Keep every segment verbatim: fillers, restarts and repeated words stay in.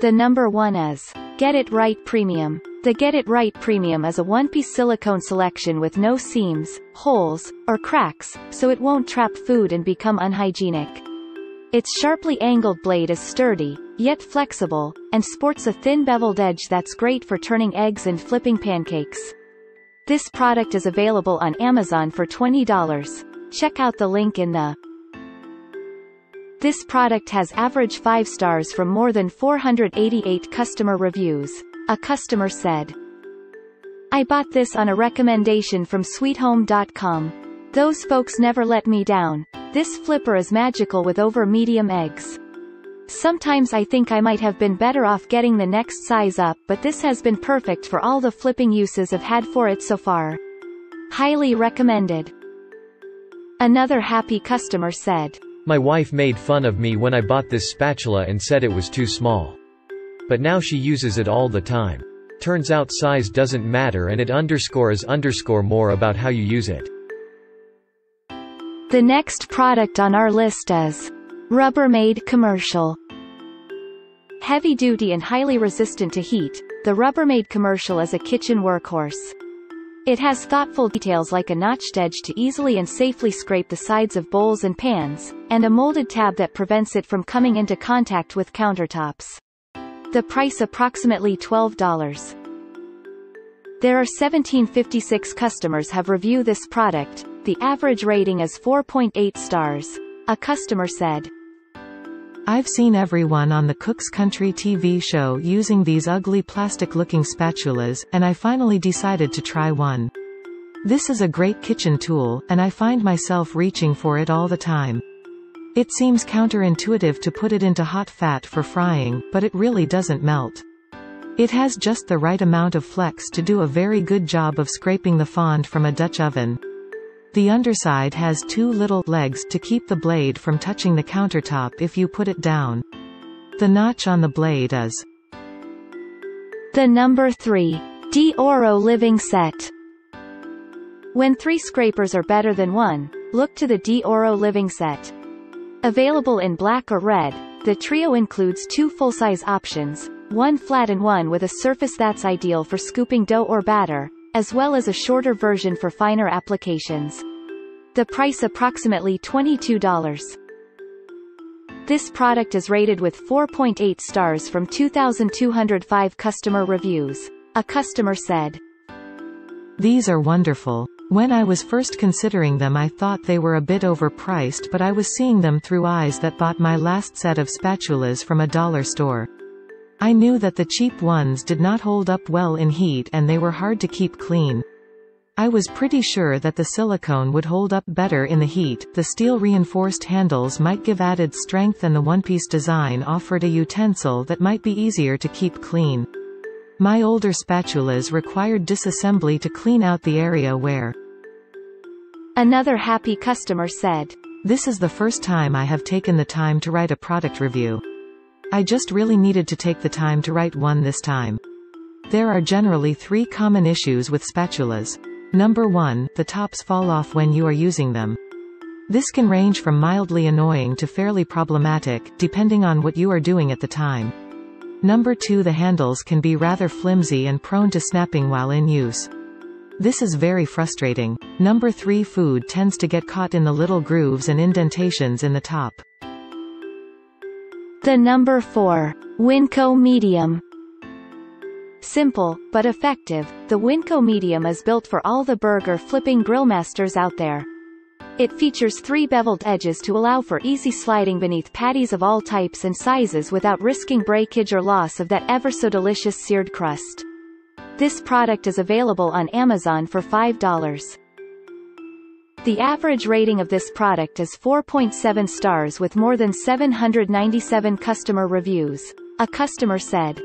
The number one is Get It Right Premium. The Get It Right Premium is a one-piece silicone selection with no seams, holes, or cracks, so it won't trap food and become unhygienic. Its sharply angled blade is sturdy, yet flexible, and sports a thin beveled edge that's great for turning eggs and flipping pancakes. This product is available on Amazon for twenty dollars. Check out the link in the This product has average five stars from more than four hundred eighty-eight customer reviews. A customer said, "I bought this on a recommendation from Sweethome dot com. Those folks never let me down. This flipper is magical with over medium eggs. Sometimes I think I might have been better off getting the next size up, but this has been perfect for all the flipping uses I've had for it so far. Highly recommended." Another happy customer said, "My wife made fun of me when I bought this spatula and said it was too small. But now she uses it all the time. Turns out size doesn't matter, and it underscores underscore more about how you use it." The next product on our list is Rubbermaid Commercial. Heavy-duty and highly resistant to heat, the Rubbermaid Commercial is a kitchen workhorse. It has thoughtful details like a notched edge to easily and safely scrape the sides of bowls and pans, and a molded tab that prevents it from coming into contact with countertops. The price approximately twelve dollars. There are seventeen fifty-six customers have reviewed this product. The average rating is four point eight stars. A customer said, "I've seen everyone on the Cook's Country T V show using these ugly plastic-looking spatulas, and I finally decided to try one. This is a great kitchen tool, and I find myself reaching for it all the time. It seems counterintuitive to put it into hot fat for frying, but it really doesn't melt. It has just the right amount of flex to do a very good job of scraping the fond from a Dutch oven. The underside has two little legs to keep the blade from touching the countertop if you put it down. The notch on the blade is." The number three. Di Oro Living Set. When three scrapers are better than one, look to the Di Oro Living Set. Available in black or red, the trio includes two full-size options, one flat and one with a surface that's ideal for scooping dough or batter, as well as a shorter version for finer applications. The price approximately twenty-two dollars. This product is rated with four point eight stars from two thousand two hundred five customer reviews. A customer said, "These are wonderful. When I was first considering them, I thought they were a bit overpriced, but I was seeing them through eyes that bought my last set of spatulas from a dollar store. I knew that the cheap ones did not hold up well in heat and they were hard to keep clean. I was pretty sure that the silicone would hold up better in the heat, the steel reinforced handles might give added strength, and the one-piece design offered a utensil that might be easier to keep clean. My older spatulas required disassembly to clean out the area where." Another happy customer said, "This is the first time I have taken the time to write a product review. I just really needed to take the time to write one this time. There are generally three common issues with spatulas. Number one, the tops fall off when you are using them. This can range from mildly annoying to fairly problematic, depending on what you are doing at the time. Number two, the handles can be rather flimsy and prone to snapping while in use. This is very frustrating. Number three, food tends to get caught in the little grooves and indentations in the top." The number four. Winco Medium. Simple, but effective, the Winco Medium is built for all the burger flipping grillmasters out there. It features three beveled edges to allow for easy sliding beneath patties of all types and sizes without risking breakage or loss of that ever-so-delicious seared crust. This product is available on Amazon for five dollars. The average rating of this product is four point seven stars with more than seven hundred ninety-seven customer reviews. A customer said,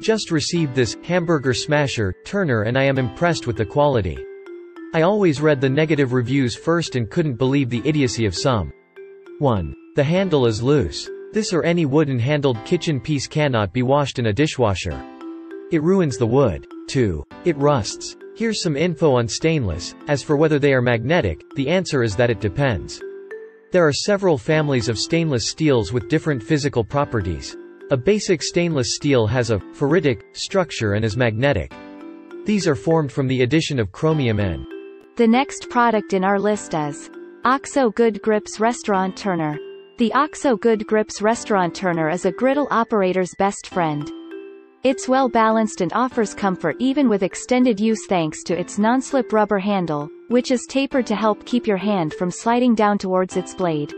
"Just received this hamburger smasher, turner, and I am impressed with the quality. I always read the negative reviews first and couldn't believe the idiocy of some. one. The handle is loose. This or any wooden-handled kitchen piece cannot be washed in a dishwasher. It ruins the wood. two. It rusts. Here's some info on stainless. As for whether they are magnetic, the answer is that it depends. There are several families of stainless steels with different physical properties. A basic stainless steel has a ferritic structure and is magnetic. These are formed from the addition of chromium N. The next product in our list is OXO Good Grips Restaurant Turner. The OXO Good Grips Restaurant Turner is a griddle operator's best friend. It's well balanced and offers comfort even with extended use thanks to its non-slip rubber handle, which is tapered to help keep your hand from sliding down towards its blade.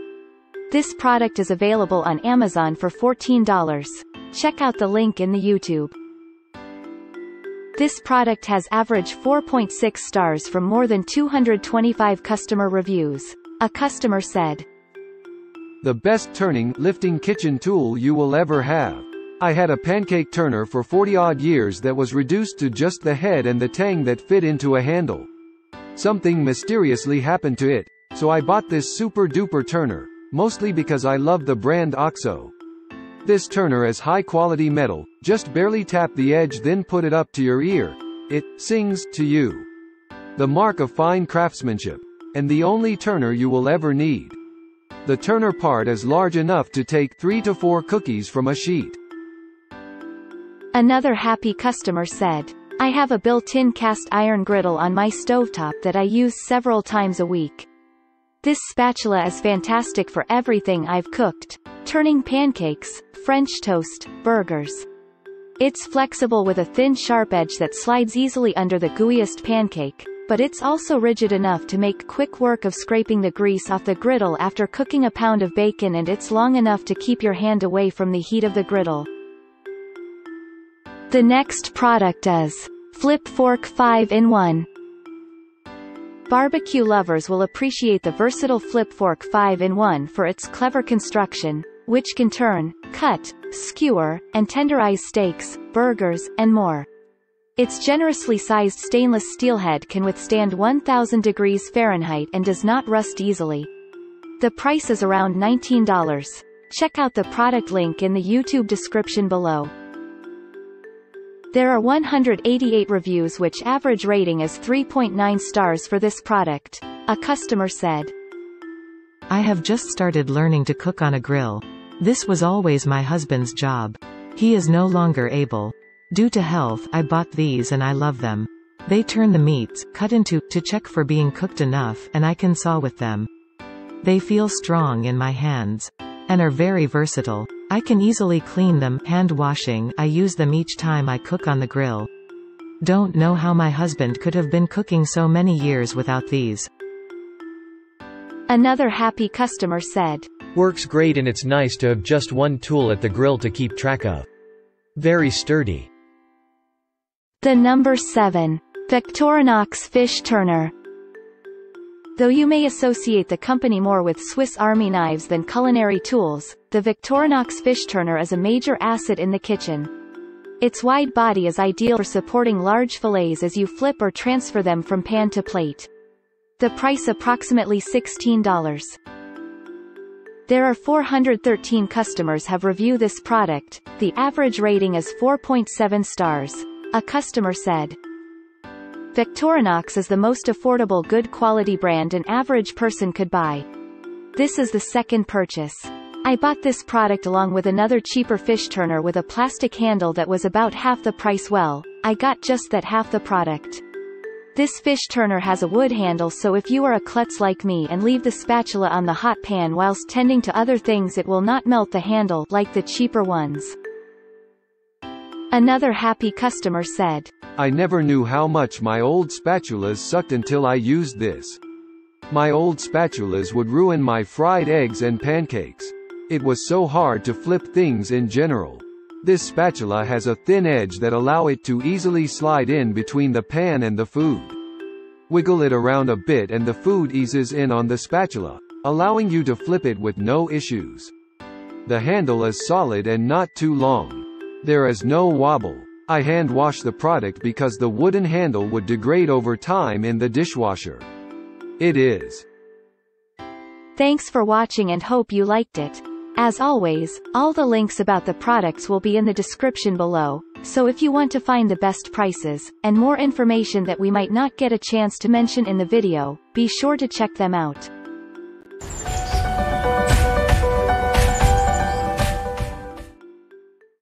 This product is available on Amazon for fourteen dollars. Check out the link in the YouTube. This product has average four point six stars from more than two hundred twenty-five customer reviews. A customer said, "The best turning, lifting kitchen tool you will ever have. I had a pancake turner for forty-odd years that was reduced to just the head and the tang that fit into a handle. Something mysteriously happened to it, so I bought this super-duper turner, mostly because I love the brand OXO. This turner is high-quality metal, just barely tap the edge then put it up to your ear. It sings to you. The mark of fine craftsmanship. And the only turner you will ever need. The turner part is large enough to take three to four cookies from a sheet." Another happy customer said, "I have a built-in cast iron griddle on my stovetop that I use several times a week. This spatula is fantastic for everything I've cooked, turning pancakes, French toast, burgers. It's flexible with a thin sharp edge that slides easily under the gooeyest pancake, but it's also rigid enough to make quick work of scraping the grease off the griddle after cooking a pound of bacon, and it's long enough to keep your hand away from the heat of the griddle." The next product is Flip Fork five in one. Barbecue lovers will appreciate the versatile Flip Fork five in one for its clever construction, which can turn, cut, skewer, and tenderize steaks, burgers, and more. Its generously sized stainless steel head can withstand one thousand degrees Fahrenheit and does not rust easily. The price is around nineteen dollars. Check out the product link in the YouTube description below. There are one hundred eighty-eight reviews, which average rating is three point nine stars for this product. A customer said, "I have just started learning to cook on a grill. This was always my husband's job. He is no longer able. Due to health, I bought these and I love them. They turn the meats, cut into, to check for being cooked enough, and I can saw with them. They feel strong in my hands. And are very versatile. I can easily clean them, hand washing, I use them each time I cook on the grill. Don't know how my husband could have been cooking so many years without these." Another happy customer said, "Works great and it's nice to have just one tool at the grill to keep track of. Very sturdy." The number seven. Victorinox Fish Turner. Though you may associate the company more with Swiss Army knives than culinary tools, the Victorinox fish turner is a major asset in the kitchen. Its wide body is ideal for supporting large fillets as you flip or transfer them from pan to plate. The price approximately sixteen dollars. There are four hundred thirteen customers have reviewed this product. The average rating is four point seven stars. A customer said, "Victorinox is the most affordable good quality brand an average person could buy. This is the second purchase. I bought this product along with another cheaper fish turner with a plastic handle that was about half the price. Well, I got just that half the product. This fish turner has a wood handle, so if you are a klutz like me and leave the spatula on the hot pan whilst tending to other things, it will not melt the handle like the cheaper ones." Another happy customer said, "I never knew how much my old spatulas sucked until I used this. My old spatulas would ruin my fried eggs and pancakes. It was so hard to flip things in general. This spatula has a thin edge that allow it to easily slide in between the pan and the food. Wiggle it around a bit and the food eases in on the spatula, allowing you to flip it with no issues. The handle is solid and not too long. There is no wobble. I hand wash the product because the wooden handle would degrade over time in the dishwasher. It is." Thanks for watching and hope you liked it. As always, all the links about the products will be in the description below, so if you want to find the best prices, and more information that we might not get a chance to mention in the video, be sure to check them out.